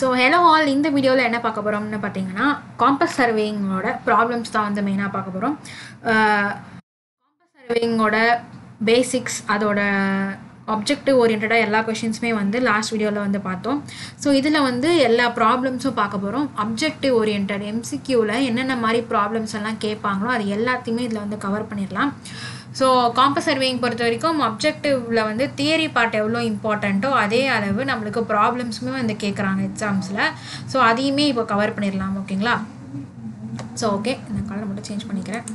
So hello all, in the video la enna paakaporamna pathina compass surveying oda problems da vandha main paakaporam. Compass surveying oda basics adoda objective oriented ella questions me vandu last video la vandu paathom. So idhila vandu ella problems paakaporam. Objective oriented MCQ la enna na mari problems alla keppaangalo adu ellathiyume idhila vandu cover panniralam. So compass surveying பொறுத்த வரைக்கும் objectiveல வந்து theory part எவ்வளோ இம்பார்ட்டண்ட்டோ அதே அளவு நம்மளுக்கு ப்ராப்ளம்ஸுமே வந்து கேட்குறாங்க எக்ஸாம்ஸில். So அதையுமே இப்போ கவர் பண்ணிடலாம் ஓகேங்களா. ஸோ ஓகே, இந்த கலர் மட்டும் சேஞ்ச் பண்ணிக்கிறேன்.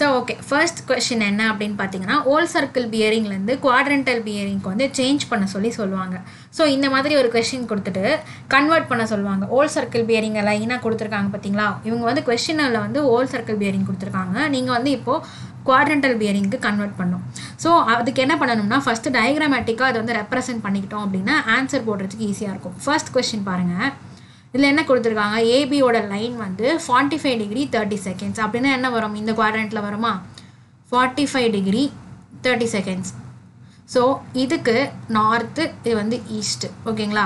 ஸோ ஓகே, ஃபர்ஸ்ட் கொஸ்டின் என்ன அப்படின்னு பார்த்தீங்கன்னா, ஓல் சர்க்கிள் பியரிங்லேருந்து குவாட்ரண்டல் பியரிங்க்கு வந்து சேஞ்ச் பண்ண சொல்லுவாங்க. ஸோ இந்த மாதிரி ஒரு கொஸ்டின் கொடுத்துட்டு கன்வெர்ட் பண்ண சொல்லுவாங்க. ஓல் சர்க்கிள் பியரிங் லைனாக கொடுத்துருக்காங்க பார்த்தீங்களா. இவங்க வந்து கொஸ்டினில் வந்து ஓல் சர்க்கிள் பியரிங் கொடுத்துருக்காங்க. நீங்கள் வந்து இப்போது குவாட்ரண்டல் பியரிங்க்கு கன்வெர்ட் பண்ணணும். ஸோ அதுக்கு என்ன பண்ணணும்னா, ஃபஸ்ட்டு டயக்ராமேட்டிக்காக அதை வந்து ரெப்ரசென்ட் பண்ணிக்கிட்டோம் அப்படின்னா ஆன்சர் போடுறதுக்கு ஈஸியாக இருக்கும். ஃபர்ஸ்ட் கொஸ்டின் பாருங்கள், இதில் என்ன கொடுத்துருக்காங்க, ஏபியோட லைன் வந்து 45 டிகிரி 30 செகண்ட்ஸ். அப்படின்னா என்ன வரும், இந்த குவாட்ரண்ட்டில் வருமா 45 டிகிரி 30 செகண்ட்ஸ். ஸோ இதுக்கு நார்த்து, இது வந்து ஈஸ்ட்டு ஓகேங்களா.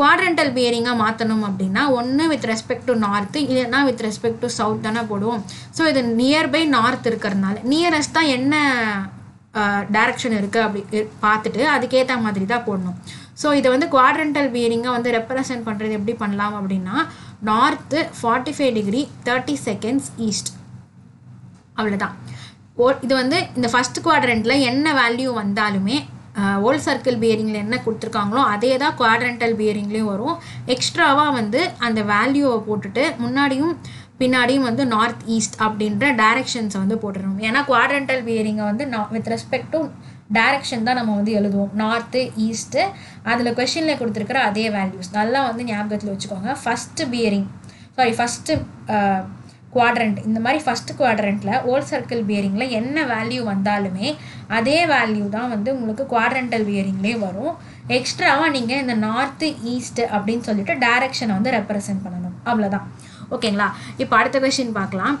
குவாட்ரண்டல் பியரிங்காக மாற்றணும் அப்படின்னா ஒன்று வித் ரெஸ்பெக்ட் டு நார்த்து, இல்லைன்னா வித் ரெஸ்பெக்ட் டு சவுத் தானே போடுவோம். ஸோ இது நியர்பை நார்த் இருக்கிறதுனால நியரஸ்ட்டாக என்ன டைரக்ஷன் இருக்குது அப்படி பார்த்துட்டு அதுக்கேற்ற மாதிரி தான் போடணும். ஸோ இதை வந்து குவாட்ரண்டல் பியரிங்காக வந்து ரெப்ரசென்ட் பண்ணுறது எப்படி பண்ணலாம் அப்படின்னா, நார்த்து 45 டிகிரி 30 செகண்ட்ஸ் ஈஸ்ட், அவ்வளோதான். இது வந்து இந்த ஃபர்ஸ்ட் குவாட்ரண்ட்டில் என்ன வேல்யூ வந்தாலுமே ஓல் சர்க்கிள் பியரிங்கில் என்ன கொடுத்துருக்காங்களோ அதே தான் குவாட்ரண்டல் பியரிங்லேயும் வரும். எக்ஸ்ட்ராவாக வந்து அந்த வேல்யூவை போட்டுட்டு முன்னாடியும் பின்னாடியும் வந்து நார்த் ஈஸ்ட் அப்படின்ற டைரக்ஷன்ஸை வந்து போட்டுருவோம். ஏன்னா குவாட்ரண்டல் பியரிங்கை வந்து வித் ரெஸ்பெக்ட் டு டைரக்ஷன் தான் நம்ம வந்து எழுதுவோம், நார்த்து ஈஸ்ட்டு. அதில் கொஸ்டினில் கொடுத்துருக்குற அதே வேல்யூஸ் நல்லா வந்து ஞாபகத்தில் வச்சுக்கோங்க. ஃபஸ்ட்டு குவாட்ரண்ட், இந்த மாதிரி ஃபஸ்ட்டு குவாட்ரண்ட்டில் ஓல் சர்க்கிள் பியரிங்கில் என்ன வேல்யூ வந்தாலுமே அதே வேல்யூ தான் வந்து உங்களுக்கு குவாட்ரண்டல் பியரிங்லேயே வரும். எக்ஸ்ட்ராவாக நீங்கள் இந்த நார்த்து ஈஸ்ட்டு அப்படின்னு சொல்லிட்டு டைரக்ஷனை வந்து ரெப்ரசென்ட் பண்ணணும், அவ்வளோதான் ஓகேங்களா. இப்போ அடுத்த கொஸ்டின் பார்க்கலாம்.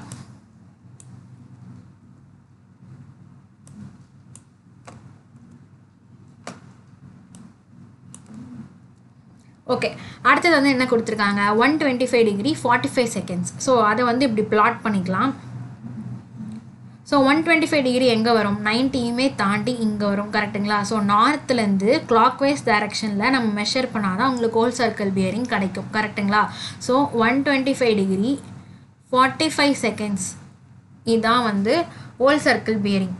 ஓகே, அடுத்தது வந்து என்ன கொடுத்துருக்காங்க, 125 டிகிரி 45 செகண்ட்ஸ். ஸோ அதை வந்து இப்படி பிளாட் பண்ணிக்கலாம். ஸோ 125 டிகிரி எங்கே வரும், 90யுமே தாண்டி இங்கே வரும் கரெக்டுங்களா. ஸோ நார்த்துலேருந்து கிளாக் வைஸ் டைரக்ஷனில் நம்ம மெஷர் பண்ணால் தான் உங்களுக்கு ஹோல் சர்க்கிள் பியரிங் கிடைக்கும் கரெக்டுங்களா. ஸோ 125 டிகிரி 45 செகண்ட்ஸ் இதுதான் வந்து ஹோல் சர்க்கிள் பியரிங்.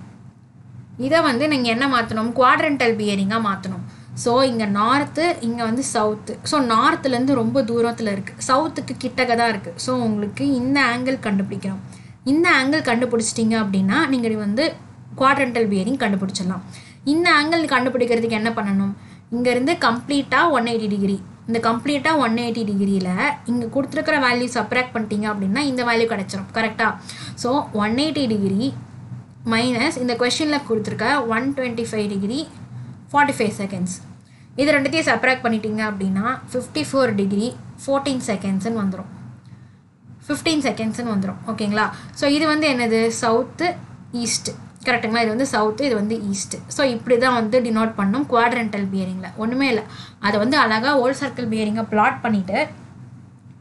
இதை வந்து நீங்கள் என்ன மாற்றணும், குவாட்ரண்டல் பியரிங்காக மாற்றணும். ஸோ இங்கே நார்த்து, இங்கே வந்து சவுத்து. ஸோ நார்த்துலேருந்து ரொம்ப தூரத்தில் இருக்குது, சவுத்துக்கு கிட்டக்க தான் இருக்குது. ஸோ உங்களுக்கு இந்த ஆங்கிள் கண்டுபிடிக்கணும். இந்த ஆங்கிள் கண்டுபிடிச்சிட்டிங்க அப்படின்னா நீங்கள் வந்து குவாட்ரண்டல் பியரிங் கண்டுபிடிச்சிடலாம். இந்த ஆங்கிள் கண்டுபிடிக்கிறதுக்கு என்ன பண்ணணும், இங்கேருந்து கம்ப்ளீட்டாக 180 டிகிரி, இந்த கம்ப்ளீட்டாக 180 டிகிரியில் இங்கே கொடுத்துருக்கிற வேல்யூ சப்ராக்ட் பண்ணிட்டீங்க அப்படின்னா இந்த வேல்யூ கிடச்சிரும் கரெக்டாக. ஸோ 180 டிகிரி மைனஸ் இந்த கொஸ்டினில் கொடுத்துருக்க 125 டிகிரி 45 செகண்ட்ஸ், இது ரெண்டுத்தையும் சப்ராக்ட் பண்ணிட்டீங்க அப்படின்னா 54 டிகிரி 14 செகண்ட்ஸ்ன்னு வந்துடும், 15 செகண்ட்ஸ்ன்னு வந்துடும் ஓகேங்களா. ஸோ இது வந்து என்னது, சவுத்து ஈஸ்ட்டு கரெக்டுங்களா. இது வந்து சவுத்து, இது வந்து ஈஸ்ட்டு. ஸோ இப்படி தான் வந்து டினோட் பண்ணணும் குவாட்ரண்டல் பியரிங்கில். ஒன்றுமே இல்லை, அதை வந்து அழகாக ஹோல் சர்க்கிள் பியரிங்கை பிளாட் பண்ணிவிட்டு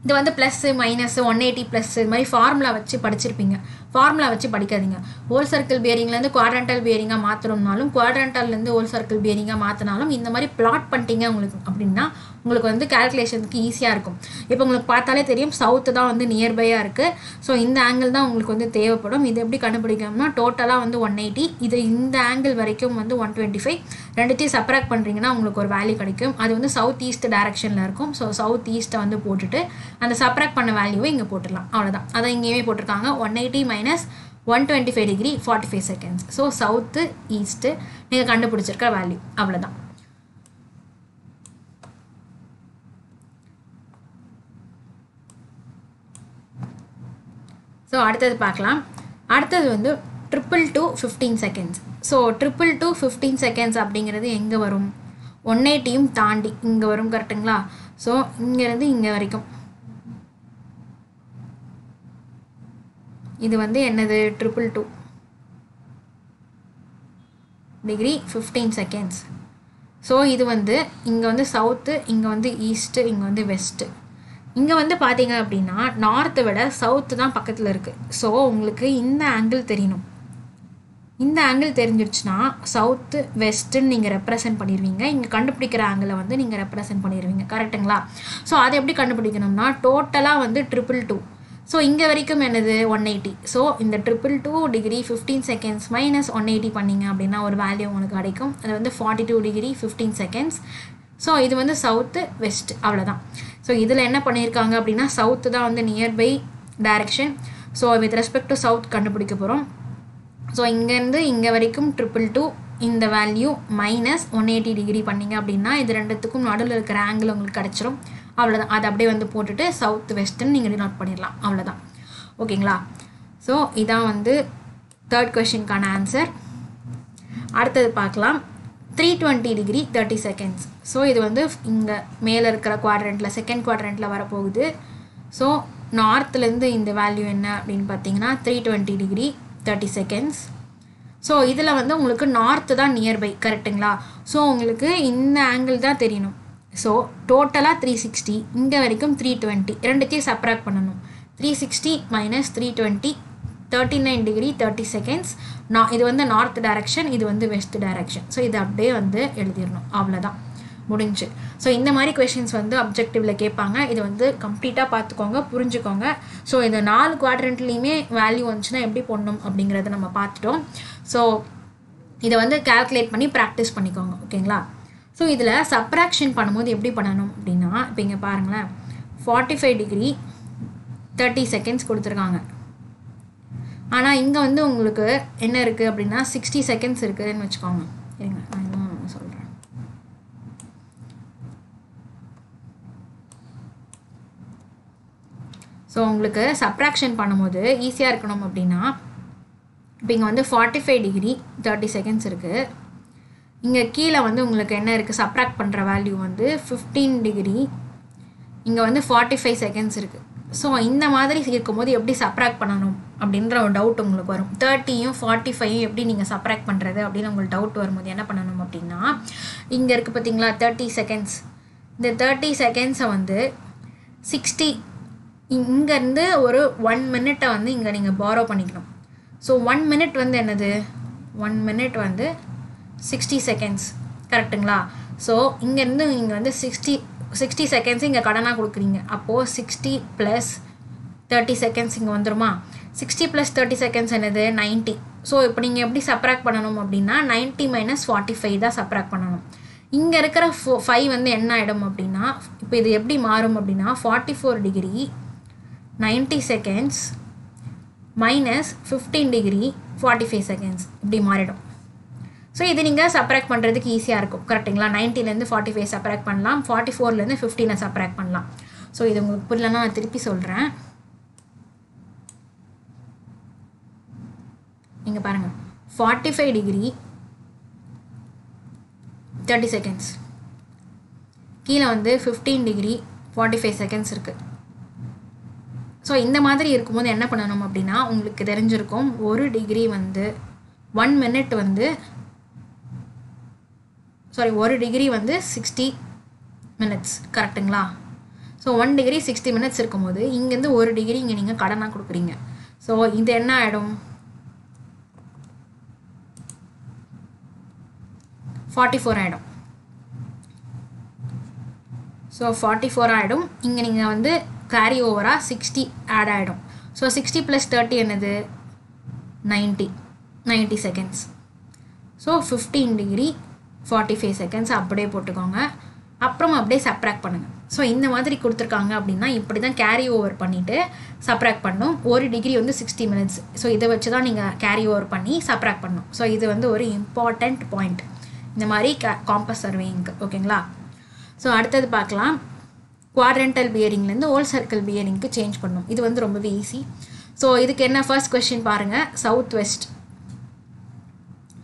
இது வந்து ப்ளஸ்ஸு மைனஸ்ஸு 180 ப்ளஸ்ஸு இது மாதிரி ஃபார்முலா வச்சு படிச்சிருப்பீங்க. ஃபார்முலா வச்சு படிக்காதீங்க. ஹோல் சர்க்கிள் பியரிங்லேருந்து குவாட்ரண்டல் பியரிங்காக மாற்றணும்னாலும் குவாட்ரண்டல்லேருந்து ஹோல் சர்க்கிள் பியரிங்காக மாற்றினாலும் இந்த மாதிரி பிளாட் பண்ணிட்டீங்க உங்களுக்கு அப்படின்னா உங்களுக்கு வந்து கால்குலேஷனுக்கு ஈஸியாக இருக்கும். இப்போ உங்களுக்கு பார்த்தாலே தெரியும் சவுத்து தான் வந்து நியர்பையாக இருக்குது. ஸோ இந்த ஆங்கிள் தான் உங்களுக்கு வந்து தேவைப்படும். இது எப்படி கண்டுபிடிக்கணும்னா, டோட்டலாக வந்து 180, இது இந்த ஆங்கிள் வரைக்கும் வந்து 125, ரெண்டுத்தையும் சப்ராக்ட் பண்ணுறீங்கன்னா உங்களுக்கு ஒரு வேல்யூ கிடைக்கும். அது வந்து சவுத் ஈஸ்ட் டைரக்ஷனில் இருக்கும். ஸோ சவுத் ஈஸ்ட்டை வந்து போட்டுட்டு அந்த சப்ராக்ட் பண்ண வேல்யூவை இங்கே போட்டுடலாம், அவ்வளோதான். அதை இங்கேயுமே போட்டிருக்காங்க, 180 minus 125 degree 45 seconds. So south east நீங்கள் கண்டுபிடிச்சிருக்க வேல்யூ, அவ்வளோதான். ஸோ அடுத்தது பார்க்கலாம். அடுத்தது வந்து 222 15 செகண்ட்ஸ். ஸோ 222 15 செகண்ட்ஸ் அப்படிங்கிறது எங்கே வரும், 180யும் தாண்டி இங்கே வரும் கரெக்டுங்களா. ஸோ இங்கேருந்து இங்கே வரைக்கும் இது வந்து என்னது 222 டிகிரி 15 செகண்ட்ஸ். ஸோ இது வந்து இங்கே வந்து சவுத்து, இங்கே வந்து ஈஸ்ட்டு, இங்கே வந்து வெஸ்ட்டு. இங்கே வந்து பார்த்தீங்க அப்படின்னா நார்த்தை விட சவுத்து தான் பக்கத்தில் இருக்குது. ஸோ உங்களுக்கு இந்த ஆங்கிள் தெரியணும். இந்த ஆங்கிள் தெரிஞ்சிருச்சுன்னா சவுத்து வெஸ்ட்டுன்னு நீங்கள் ரெப்ரசன்ட் பண்ணிடுவீங்க. இங்கே கண்டுபிடிக்கிற ஆங்கிளை வந்து நீங்கள் ரெப்ரசன்ட் பண்ணிடுவீங்க, கரெக்டுங்களா? ஸோ அதை எப்படி கண்டுபிடிக்கணும்னா டோட்டலாக வந்து 222. ஸோ இங்கே வரைக்கும் என்னது 180. ஸோ இந்த 222 டிகிரி 15 செகண்ட்ஸ் -180 பண்ணிங்க அப்படின்னா ஒரு வேல்யூ உங்களுக்கு கிடைக்கும். அது வந்து 42 டிகிரி 15 செகண்ட்ஸ். ஸோ இது வந்து சவுத்து வெஸ்ட், அவ்வளோதான். ஸோ இதில் என்ன பண்ணியிருக்காங்க அப்படின்னா சவுத்து தான் வந்து nearby direction. So with respect to south கண்டுபிடிக்க போகிறோம். ஸோ இங்கேருந்து இங்கே வரைக்கும் 222 இந்த வேல்யூ -180 டிகிரி பண்ணிங்க அப்படின்னா இது ரெண்டுத்துக்கும் நடுவில் இருக்கிற ஆங்கிள் உங்களுக்கு கிடச்சிரும், அவ்வளோதான். அதை அப்படியே வந்து போட்டுட்டு சவுத் வெஸ்ட்னு நீங்கள் நோட் பண்ணிடலாம், அவ்வளோதான். ஓகேங்களா? ஸோ இதான் வந்து தேர்ட் கொஷினுக்கான ஆன்சர். அடுத்தது பார்க்கலாம் 320 டிகிரி 30 செகண்ட்ஸ். ஸோ இது வந்து இங்கே மேலே இருக்கிற குவாட்ரண்ட்டில், செகண்ட் குவாட்ரண்ட்டில் வரப்போகுது. ஸோ நார்த்துலேருந்து இந்த வேல்யூ என்ன அப்படின்னு பார்த்தீங்கன்னா 320 டிகிரி 30 செகண்ட்ஸ். ஸோ இதில் வந்து உங்களுக்கு நார்த்து தான் நியர்பை, கரெக்டுங்களா? ஸோ உங்களுக்கு இந்த ஆங்கிள் தான் தெரியணும். ஸோ டோட்டலாக 360, இங்கே வரைக்கும் 320, ரெண்டுத்தையும் சப்ராக்ட் பண்ணணும். 360 - 320 39 டிகிரி 30 செகண்ட்ஸ். நான் இது வந்து நார்த் டைரெக்ஷன், இது வந்து வெஸ்ட் டைரெக்ஷன். ஸோ இது அப்படியே வந்து எழுதிடணும், அவ்வளோதான், முடிஞ்சு. ஸோ இந்த மாதிரி கொஷின்ஸ் வந்து அப்ஜெக்டிவில் கேட்பாங்க. இது வந்து கம்ப்ளீட்டாக பார்த்துக்கோங்க, புரிஞ்சுக்கோங்க. ஸோ இந்த 4 குவாட்ரண்ட்லேயுமே வேல்யூ வந்துச்சுன்னா எப்படி போடணும் அப்படிங்கிறத நம்ம பார்த்துட்டோம். ஸோ இதை வந்து கால்குலேட் பண்ணி ப்ராக்டிஸ் பண்ணிக்கோங்க, ஓகேங்களா? ஸோ இதில் சப்ராக்ஷன் பண்ணும்போது எப்படி பண்ணணும் அப்படின்னா இப்போ இங்கே பாருங்களேன் 45 டிகிரி 30 செகண்ட்ஸ் கொடுத்துருக்காங்க. ஆனால் இங்கே வந்து உங்களுக்கு என்ன இருக்குது அப்படின்னா 60 செகண்ட்ஸ் இருக்குதுன்னு வச்சுக்கோங்க. சரிங்க, நான் இன்னும் சொல்கிறேன். ஸோ உங்களுக்கு சப்ராக்ஷன் பண்ணும்போது ஈஸியாக இருக்கணும் அப்படின்னா இப்போ இங்கே வந்து 45 டிகிரி 30 செகண்ட்ஸ் இருக்குது. இங்கே கீழே வந்து உங்களுக்கு என்ன இருக்குது, சப்ராக்ட் பண்ணுற வேல்யூ வந்து 15 டிகிரி, இங்கே வந்து 45 செகண்ட்ஸ் இருக்குது. ஸோ இந்த மாதிரி இருக்கும்போது எப்படி சப்ராக்ட் பண்ணணும் அப்படின்ற ஒரு டவுட் உங்களுக்கு வரும். 30யும் 45யும் எப்படி நீங்கள் சப்ராக்ட் பண்ணுறது அப்படின்னு உங்களுக்கு டவுட் வரும்போது என்ன பண்ணணும் அப்படின்னா இங்கே இருக்குது பார்த்தீங்களா 30 செகண்ட்ஸ். இந்த 30 செகண்ட்ஸை வந்து 60, இங்கேருந்து ஒரு 1 மினிட்டை வந்து இங்கே நீங்கள் பாரோ பண்ணிக்கணும். ஸோ 1 மினிட் வந்து என்னது, 1 மினிட் வந்து 60 செகண்ட்ஸ், கரெக்டுங்களா? ஸோ இங்கேருந்து இங்கே வந்து 60 செகண்ட்ஸ் இங்கே கடனாக கொடுக்குறீங்க. அப்போது 60 + 30 செகண்ட்ஸ் இங்கே வந்துருமா? 60 + 30 செகண்ட்ஸ் என்னது 90. ஸோ இப்போ நீங்கள் எப்படி சப்ராக்ட் பண்ணணும் அப்படின்னா 90 - 45 தான் சப்ராக்ட் பண்ணணும். இங்கே இருக்கிற 5 வந்து என்ன ஆகிடும் அப்படின்னா இப்போ இது எப்படி மாறும் அப்படின்னா 44 டிகிரி 90 செகண்ட்ஸ் -15 டிகிரி 45 செகண்ட்ஸ் இப்படி மாறிடும். ஸோ இது நீங்கள் சப்ராக்ட் பண்ணுறதுக்கு ஈஸியாக இருக்கும், கரெக்டுங்களா? 90லேருந்து 45 சப்ராக்ட் பண்ணலாம், 44லேருந்து 15 சப்ராக்ட் பண்ணலாம். ஸோ இது உங்களுக்கு புரியலன்னா நான் திருப்பி சொல்கிறேன். இங்கே பாருங்கள் 45 டிகிரி 30 செகண்ட்ஸ், கீழே வந்து 15 டிகிரி 45 செகண்ட்ஸ் இருக்குது. ஸோ இந்த மாதிரி இருக்கும்போது என்ன பண்ணணும் அப்படின்னா உங்களுக்கு தெரிஞ்சிருக்கும் 1 டிகிரி வந்து 1 மினிட் வந்து சாரி 1 டிகிரி வந்து 60 மினிட்ஸ், கரெக்டுங்களா? ஸோ 1 டிகிரி 60 மினிட்ஸ் இருக்கும்போது இங்கேருந்து 1 டிகிரி இங்கே நீங்கள் கடனாக கொடுக்குறீங்க. ஸோ இது என்ன ஆகிடும் 44 ஆகிடும். ஸோ 44 ஆகிடும். இங்கே நீங்கள் வந்து கேரி ஓவராக 60 ஆட் ஆகிடும். ஸோ 60 + 30 என்னது 90 செகண்ட்ஸ். ஸோ 15 டிகிரி 45 செகண்ட்ஸ் அப்படியே போட்டுக்கோங்க. அப்புறம் அப்படியே சப்ராக்ட் பண்ணுங்கள். ஸோ இந்த மாதிரி கொடுத்துருக்காங்க அப்படின்னா இப்படி தான் கேரி ஓவர் பண்ணிவிட்டு சப்ராக்ட் பண்ணணும். 1 டிகிரி வந்து 60 மினிட்ஸ். ஸோ இதை வச்சு தான் நீங்கள் கேரி ஓவர் பண்ணி சப்ராக்ட் பண்ணணும். ஸோ இது வந்து ஒரு இம்பார்ட்டண்ட் பாயிண்ட் இந்த மாதிரி காம்பஸ் சர்வேயிங்க்கு, ஓகேங்களா? ஸோ அடுத்தது பார்க்கலாம் குவாட்ரண்டல் பியரிங்லேருந்து ஹோல் சர்க்கிள் பியரிங்க்கு சேஞ்ச் பண்ணணும். இது வந்து ரொம்பவே ஈஸி. ஸோ இதுக்கு என்ன ஃபர்ஸ்ட் கொஸ்டின் பாருங்கள் சவுத் வெஸ்ட்.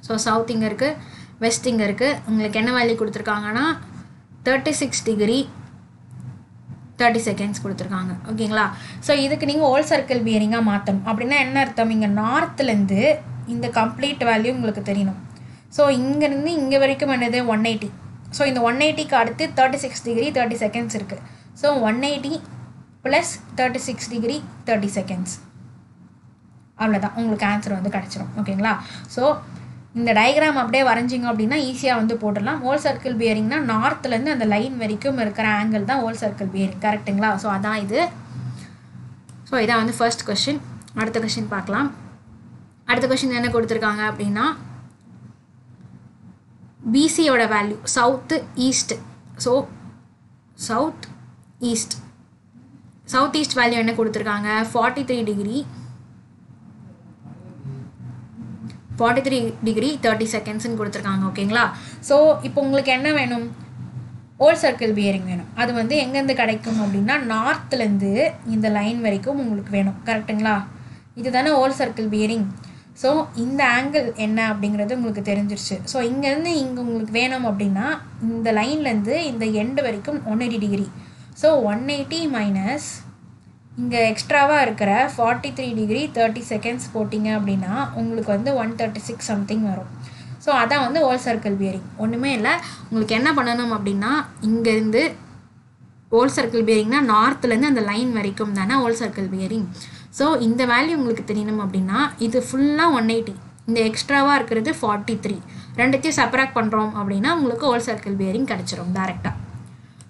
ஸோ சவுத் இங்கே இருக்குது, வெஸ்ட் இங்கே இருக்குது. உங்களுக்கு என்ன வேல்யூ கொடுத்துருக்காங்கன்னா 36 டிகிரி 30 செகண்ட்ஸ் கொடுத்துருக்காங்க, ஓகேங்களா? ஸோ இதுக்கு நீங்கள் ஹோல் சர்க்கிள் பியரிங்காக மாற்றணும் அப்படின்னா என்ன அர்த்தம், இங்கே நார்த்துலேருந்து இந்த கம்ப்ளீட் வேல்யூ உங்களுக்கு தெரியணும். ஸோ இங்கேருந்து இங்கே வரைக்கும் என்னது 180. So in the 180 அடுத்து 36 degree 30 seconds இருக்கு. So 180 plus 36 degree 30 seconds. அவ்வளவுதான் உங்களுக்கு ஆன்சர் வந்து கிடைச்சிரும். ஓகேங்களா? சோ இந்த டயகிராம் அப்படியே வரைஞ்சீங்க அப்படினா ஈஸியா வந்து போடலாம். ஹோல் சர்க்கிள் bearingனா நார்த்ல இருந்து அந்த லைன் வரைக்கும் இருக்கிற ஆங்கிள் தான் ஹோல் சர்க்கிள் bearing. கரெக்ட்டுங்களா? சோ அதான் இது. சோ இத வந்து ஃபர்ஸ்ட் क्वेश्चन. அடுத்த क्वेश्चन பார்க்கலாம். அடுத்த क्वेश्चन என்ன கொடுத்திருக்காங்க அப்படினா BC ஓட value south east. So south east value என்ன கொடுத்திருக்காங்க 43 degree 30 seconds ன்னு கொடுத்திருக்காங்க. ஓகேங்களா? சோ இப்போ உங்களுக்கு என்ன வேணும்? ஹோல் சர்க்கிள் பியரிங் வேணும். அது வந்து எங்க இருந்து கிடைக்கும் அப்படினா நார்த்ல இருந்து இந்த லைன் வரைக்கும் உங்களுக்கு வேணும். கரெக்ட்டுங்களா? இதுதானே ஹோல் சர்க்கிள் பியரிங். சோ இந்த ஆங்கிள் என்ன அப்படிங்கிறது உங்களுக்கு தெரிஞ்சிருச்சு. சோ இங்க இருந்து இங்க உங்களுக்கு வேணும் அப்படினா இந்த லைன்ல இருந்து இந்த எண்ட் வரைக்கும் 180 டிகிரி. சோ 180 - இங்க எக்ஸ்ட்ராவா இருக்கிற 43 டிகிரி 30 செகண்ட்ஸ் போடிங்க அப்படினா உங்களுக்கு வந்து 136 something வரும். சோ அதான் வந்து ஹோல் சர்க்கிள் bearing. ஒண்ணுமே இல்ல. உங்களுக்கு என்ன பண்ணனும் அப்படினா இங்க இருந்து ஹோல் சர்க்கிள் bearingனா நார்த்ல இருந்து அந்த லைன் வரைக்கும் தானா ஹோல் சர்க்கிள் bearing. So இந்த வேல்யூ உங்களுக்கு தெரியணும் அப்படினா இது ஃபுல்லா 180, இந்த எக்ஸ்ட்ராவா இருக்குது 43, ரெண்டுத்தையும் சப்ராக்ட் பண்றோம் அப்படினா உங்களுக்கு ஹோல் சர்க்கிள் bearing கிடைச்சிரும் डायरेक्टली.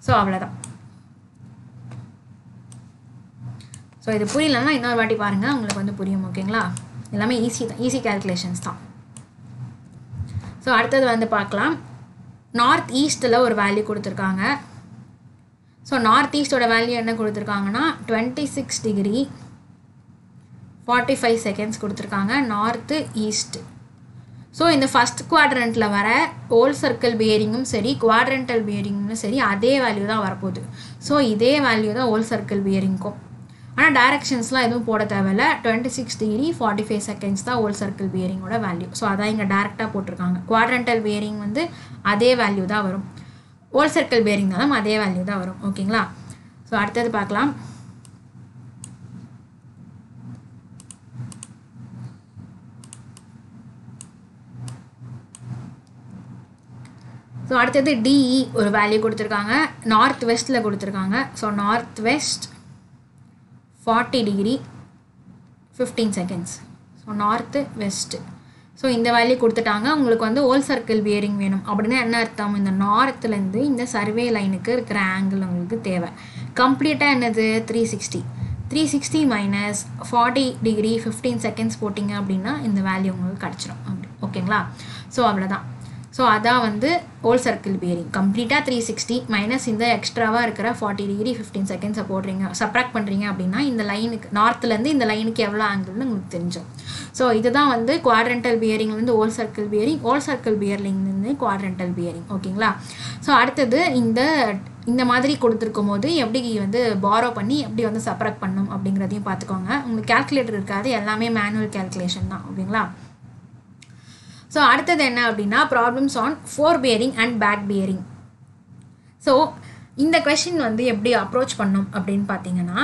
சோ அவ்வளவுதான். சோ இது புரியலனா இன்னொரு வாட்டி பாருங்க, உங்களுக்கு வந்து புரியும். ஓகேங்களா? எல்லாமே ஈஸி தான், ஈஸி கால்குலேஷன்ஸ் தான். சோ அடுத்து வந்து பார்க்கலாம். நார்த் ஈஸ்ட்ல ஒரு வேல்யூ கொடுத்திருக்காங்க. சோ நார்த் ஈஸ்ட் ஓட வேல்யூ என்ன கொடுத்திருக்காங்கன்னா 26 டிகிரி 45 செகண்ட்ஸ் கொடுத்திருக்காங்க நார்த் ஈஸ்ட். சோ இந்த ஃபர்ஸ்ட் குவாட்ரண்ட்ல வர ஹோல் சர்க்கிள் bearingம் சரி குவாட்ரண்டல் bearingம் சரி அதே வேல்யூ தான் வர போகுது. சோ இதே வேல்யூ தான் ஹோல் சர்க்கிள் bearingக்கும். ஆனா டைரக்ஷன்ஸ்லாம் எதுவும் போட தேவையில்ல. 26 டிகிரி 45 செகண்ட்ஸ் தான் ஹோல் சர்க்கிள் bearing ஓட வேல்யூ. சோ அத இங்க டைரக்ட்டா போட்டுருக்காங்க. குவாட்ரண்டல் bearing வந்து அதே வேல்யூ தான் வரும். ஹோல் சர்க்கிள் bearing தான் அதே வேல்யூ தான் வரும். ஓகேங்களா? சோ அடுத்து பார்க்கலாம். சோ அடுத்து டிஇ ஒரு வேல்யூ கொடுத்திருக்காங்க. நார்த் வெஸ்ட்ல கொடுத்திருக்காங்க. So north west 40 degree 15 seconds. So north west. So இந்த வேல்யூ கொடுத்துட்டாங்க. உங்களுக்கு வந்து ஹோல் சர்க்கிள் bearing வேணும் அப்படினா என்ன அர்த்தம்? இந்த நார்த்ல இருந்து இந்த சர்வே லைனுக்கு இருக்கிற ஆங்கிள் உங்களுக்கு தேவை. கம்ப்ளீட்டா என்னது 360 - 40 டிகிரி 15 செகண்ட்ஸ் போடிங்க அப்படினா இந்த வேல்யூ உங்களுக்கு கிடைச்சிரும். ஓகேங்களா? சோ அவ்வளவுதான். சோ அதா வந்து ஹோல் சர்க்கிள் bearing கம்ப்ளீட்டா 360 - இந்த எக்ஸ்ட்ராவா இருக்கிற 40 டிகிரி 15 செகண்ட்ஸ் போடுறீங்க, சப்ராக்ட் பண்றீங்க அப்படினா இந்த லைனுக்கு நார்த்ல இருந்து இந்த லைனுக்கு எவ்வளவு ஆங்கிள்னு உங்களுக்கு தெரிஞ்சிடும். சோ இதுதான் வந்து குவாட்ரண்டல் bearingல இருந்து whole circle bearing, whole circle bearingல இருந்து குவாட்ரண்டல் bearing. ஓகேங்களா? சோ அடுத்து இந்த மாதிரி கொடுத்திருக்கும்போது எப்படி வந்து borrow பண்ணி எப்படி வந்து சப்ராக்ட் பண்ணனும் அப்படிங்கறதையும் பாத்துக்கோங்க. உங்களுக்கு கால்குலேட்டர் இருக்காது, எல்லாமே மேனுவல் கால்குலேஷன் தான். ஓகேங்களா? சோ அடுத்து என்ன அப்படினா problems on forebearing and back bearing. So இந்த क्वेश्चन வந்து எப்படி அப்ரோச் பண்ணனும் அப்படினு பாத்தீங்கன்னா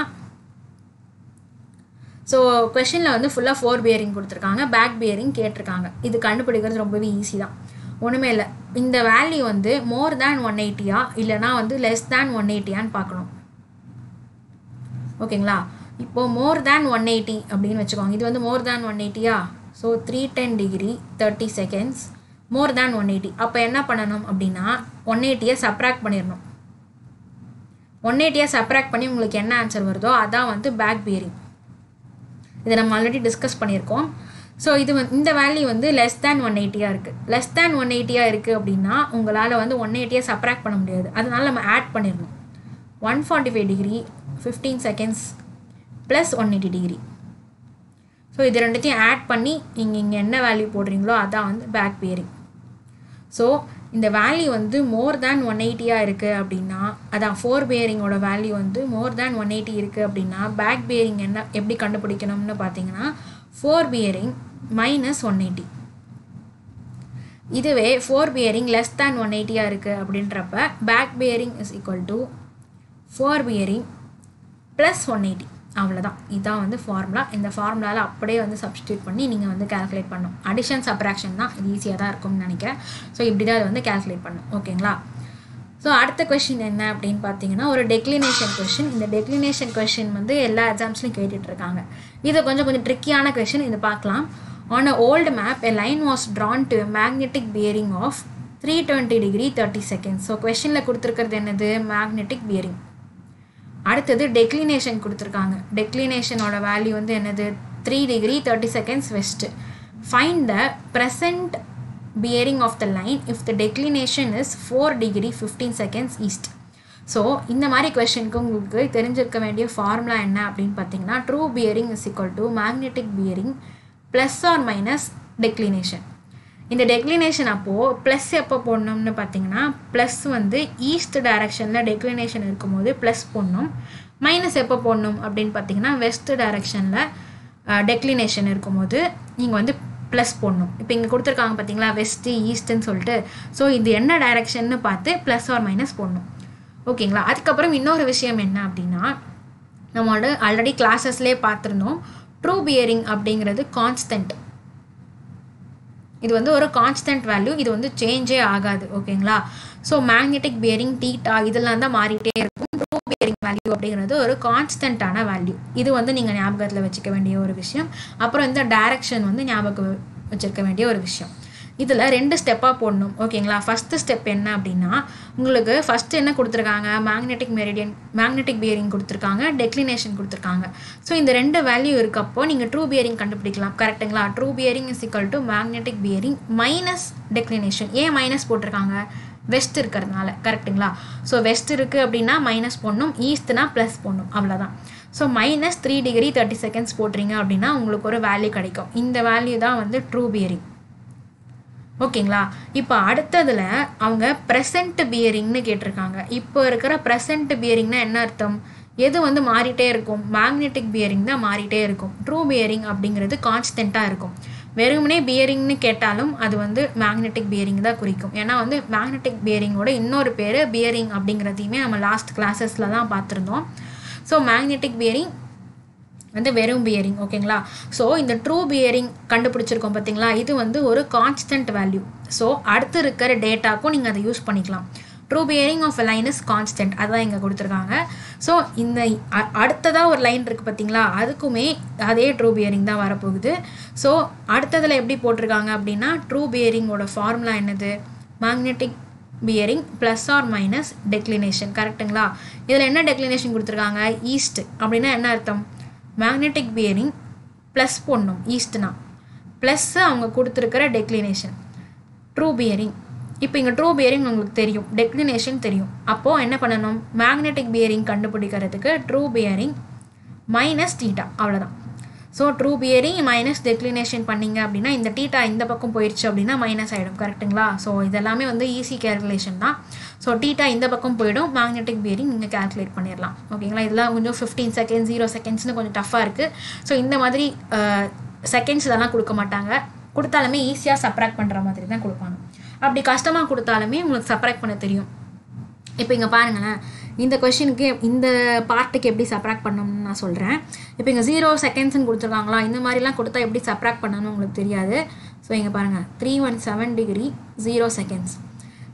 சோ क्वेश्चनல வந்து ஃபுல்லா forebearing கொடுத்திருக்காங்க, back bearing கேட்டிருக்காங்க. இது கண்டுபிடிக்கிறது ரொம்பவே ஈஸி தான். ஒண்ணுமே இல்ல. இந்த வேல்யூ வந்து மோர் than 180 இல்லனா வந்து லெஸ் than 180 ன்னு பார்க்கணும். ஓகேங்களா? இப்போ மோர் than 180 அப்படினு வெச்சுக்கோங்க. இது வந்து more than 180 so 310 degree 30 seconds more than 180. அப்ப என்ன பண்ணனும் அப்படினா 180 ஐ சப்ராக்ட் பண்ணிரணும். 180 ஐ சப்ராக்ட் பண்ணி உங்களுக்கு என்ன ஆன்சர் வருதோ அதான் வந்து back bearing. இத நம்ம ஆல்ரெடி டிஸ்கஸ் பண்ணிருக்கோம். சோ இது இந்த வேல்யூ வந்து less than 180 இருக்கு. less than 180 இருக்கு அப்படினா உங்களால வந்து 180 ஐ சப்ராக்ட் பண்ண முடியாது. அதனால நம்ம ஆட் பண்ணிரணும். 145 degree 15 seconds plus 180 degree. So இது ரெண்டுத்தையும் ஆட் பண்ணி நீங்க இங்க என்ன வேல்யூ போடுறீங்களோ அதான் வந்து பேக் bearing. சோ இந்த வேல்யூ வந்து மோர் than 180 இருக்கு அப்படினா அதான் forebearing ஓட வேல்யூ வந்து மோர் than 180 இருக்கு அப்படினா பேக் bearing என்ன எப்படி கண்டுபிடிக்கணும்னு பாத்தீங்கன்னா forebearing minus 180. இதுவே forebearing less than 180 இருக்கு அப்படின்றப்ப back bearing is equal to forebearing plus 180. அவ்வளவுதான். இதான் வந்து ஃபார்முலா. இந்த ஃபார்முலால அப்படியே வந்து சப்ஸ்டிட்யூட் பண்ணி நீங்க வந்து கால்குலேட் பண்ணனும். அடிஷன் சப்ராக்ஷன் தான், ஈஸியா தான் இருக்கும்னு நினைக்கிறேன். சோ இப்படி தான் வந்து கால்குலேட் பண்ணனும். ஓகேங்களா? So, the question is a declination question. In the declination question, all exams are asked. This is a tricky question. On an old map, a line was drawn to a magnetic bearing of 320 degree 30 seconds. So, question la kuduthirukkiradhu magnetic bearing. Aduthathu declination kuduthirukanga. Declination oda value vandu enadhu 3 degree 30 seconds west. Find the present bearing of the line if the declination is 4 degree 15 seconds east. So, indha mari question ku ungalku therinjirukka vendiya formula enna appdin pathina true bearing is equal to magnetic bearing plus or minus declination. In the declination appo plus appo ponnumnu pathina plus vandu east direction la declination irukkumbodhu plus ponnum minus appo ponnum appdin pathina west direction la declination irukkumbodhu neenga vandu plus ponnum. Ipo inga kuduthirukanga pathina west east nu solittu so idu enna direction nu paathu plus or minus ponnum. Okay la adukapram innoru vishayam enna appdina namoda already classes la paathirundom true bearing abdingiradhu constant. This is a constant value. This is a change. Okay. So, magnetic bearing theta is a true bearing value. This is a constant value. This is the direction. This is the step up. Okay. First step is first magnetic bearing declination. So, in the render value, you can true bearing. Correct? True bearing is equal to magnetic bearing minus declination. A minus west. Correct? So, west is minus east is plus. So, minus 3 degree 30 seconds is a value. This value is true bearing. Okay, now the present bearing. Now, the present bearing is the magnetic bearing. True bearing is the constant. Bearing is the magnetic bearing. The magnetic bearing is bearing in last classes. So, magnetic bearing and the verum bearing. Okay, so in the true bearing kandupidichirkom pathingala idu vandu oru constant value. So adutha irukkara data ku neenga adha use panikalam. True bearing of a line is constant adha inga kuduthirukanga. So inda adutha da or line irukku pathingala adukume adhe true bearing da varapogudhu. So adutadala eppadi potirukanga appadina true bearing oda formula enadhu magnetic bearing plus or minus declination. Correct la idhula enna declination kuduthirukanga east appadina enna artham magnetic bearing plus ponnum east na plus avanga kuduthirukra declination true bearing. Ipo inga true bearing ungalku theriyum declination theriyum appo enna pananum magnetic bearing kandupidikaradhukku true bearing minus theta avladha. So true bearing minus declination panninga appadina inda theta inda pakkam poiruchu appadina minus aidum. Correct la so idellame vandu easy calculation da. So theta inda pakkam poidum magnetic bearing ninga calculate panniralam. Okay la idella konjam 15 seconds 0 seconds nu konjam tough ah irukku. So indha madri seconds la na kudukka maatanga kuduthaalume easy ah subtract pandra madri dhaan kudupaanga. Appadi kashtam ah kuduthaalume ungalku subtract panna theriyum. Ipo inga paarunga in the question in the part subtract பண்ணனும்னு நான் சொல்றேன். இப்போ இங்க 0 seconds ன்னு கொடுத்திருக்காங்களா இந்த மாதிரி எல்லாம் கொடுத்தா எப்படி subtract பண்ணனும்னு உங்களுக்கு தெரியாது. சோ இங்க பாருங்க 317 degree 0 seconds.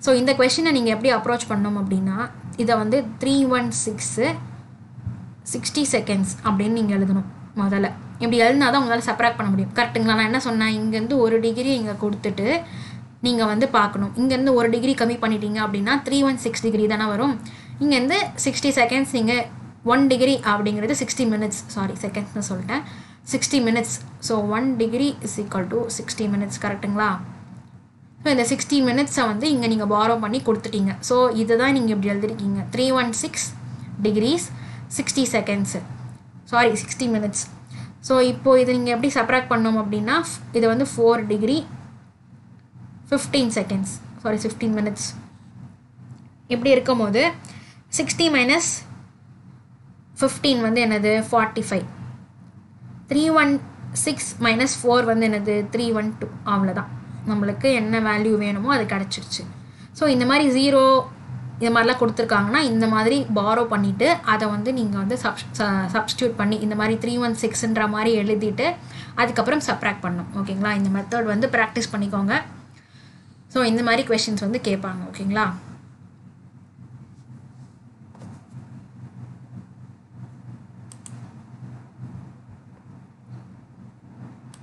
சோ இந்த क्वेश्चन நீங்க எப்படி approach பண்ணனும் அப்படினா இத வந்து 316 60 seconds அப்படினு நீங்க எழுதணும். முதல்ல இப்படி எழுதினாதான் உங்களால subtract பண்ண முடியும். கரெக்ட்டுங்களா? நான் என்ன சொன்னேன் இங்க இருந்து 1 டிகிரி இங்க கொடுத்துட்டு நீங்க வந்து பார்க்கணும். இங்க இருந்து 1 டிகிரி கம்மி பண்ணிட்டீங்க அப்படினா 316 டிகிரி தான வரும். இங்க வந்து 60 seconds இங்க 1 degree அப்படிங்கிறது 60 minutes sorry seconds னு சொல்லிட்டேன் 60 minutes. So 1 degree is equal to 60 minutes. கரெக்ட்டுங்களா? சோ இந்த 60 minutes வந்து இங்க நீங்க borrow பண்ணி கொடுத்துட்டீங்க. சோ இத தான் நீங்க இப்படி எழுதிருக்கீங்க 316 degrees 60 seconds sorry 60 minutes. So இப்போ இத நீங்க எப்படி subtract பண்ணனும் அப்படினா இது வந்து 4 degree 15 seconds sorry 15 minutes இப்படி இருக்கும்போது 60 minus 15 வந்து என்னது 45 316 minus 4 வந்து என்னது 312 அவ்வளவுதான் நமக்கு என்ன வேல்யூ வேணுமோ அது கிடைச்சிருச்சு. சோ இந்த மாதிரி 0 இந்த மாதிரிலாம் கொடுத்திருக்காங்கன்னா இந்த மாதிரி borrow பண்ணிட்டு அத வந்து நீங்க வந்து substitute பண்ணி இந்த மாதிரி 316 ன்ற மாதிரி எழுதிட்டு அதுக்கு அப்புறம் subtract பண்ணனும். ஓகேங்களா? இந்த மெத்தட் வந்து பிராக்டீஸ் பண்ணிக்கோங்க. சோ இந்த மாதிரி क्वेश्चंस வந்து கேட்பாங்க. ஓகேங்களா?